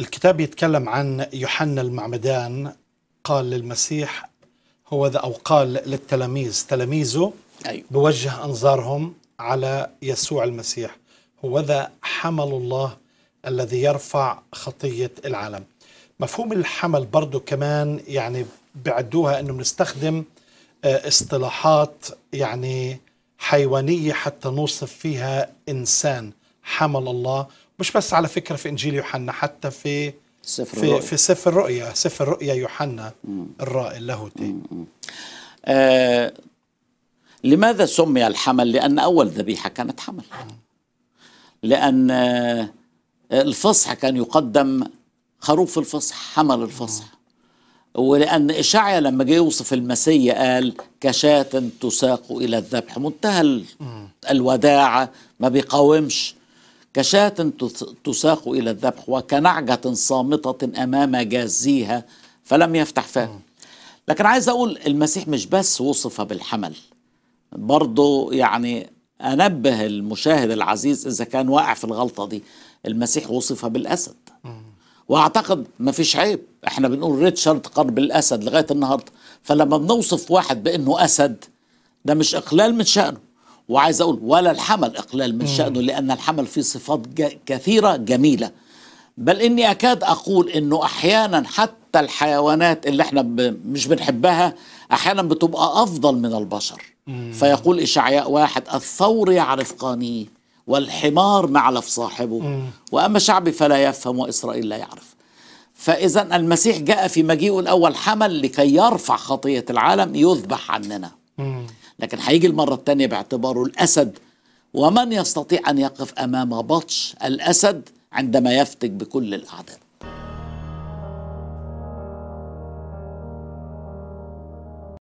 الكتاب يتكلم عن يوحنا المعمدان قال للمسيح هو ذا، أو قال للتلاميذ، تلاميذه بوجه أنظارهم على يسوع المسيح، هو ذا حمل الله الذي يرفع خطية العالم. مفهوم الحمل برضو كمان يعني بعدوها أنه بنستخدم اصطلاحات يعني حيوانية حتى نوصف فيها إنسان، حمل الله. مش بس على فكرة في إنجيل يوحنا، حتى في سفر الرؤيا، سفر الرؤيا يوحنا الرائي اللاهوتي. لماذا سمي الحمل؟ لأن أول ذبيحة كانت حمل، لأن الفصح كان يقدم خروف الفصح، حمل الفصح. ولأن إشعيا لما جاء يوصف المسيا قال كشاة تساق إلى الذبح، منتهى الوداعة، ما بيقاومش، كشاة تساق إلى الذبح وكنعجة صامتة أمام جازيها فلم يفتح فاه. لكن عايز أقول المسيح مش بس وصف بالحمل، برضو يعني أنبه المشاهد العزيز إذا كان واقع في الغلطة دي، المسيح وصف بالأسد. وأعتقد ما فيش عيب، احنا بنقول ريتشارد قرب الأسد لغاية النهاردة، فلما بنوصف واحد بأنه أسد ده مش إقلال من شأنه، وعايز أقول ولا الحمل إقلال من شأنه، لأن الحمل فيه صفات كثيرة جميلة، بل إني أكاد أقول إنه أحيانا حتى الحيوانات اللي احنا مش بنحبها أحيانا بتبقى أفضل من البشر. فيقول إشعياء واحد: الثور يعرف قانيه والحمار معلف صاحبه، وأما شعبي فلا يفهم وإسرائيل لا يعرف. فإذا المسيح جاء في مجيئه الأول حمل لكي يرفع خطية العالم، يذبح عننا. لكن هيجي المرة الثانية باعتباره الأسد، ومن يستطيع أن يقف أمام بطش الأسد عندما يفتك بكل الأعداء؟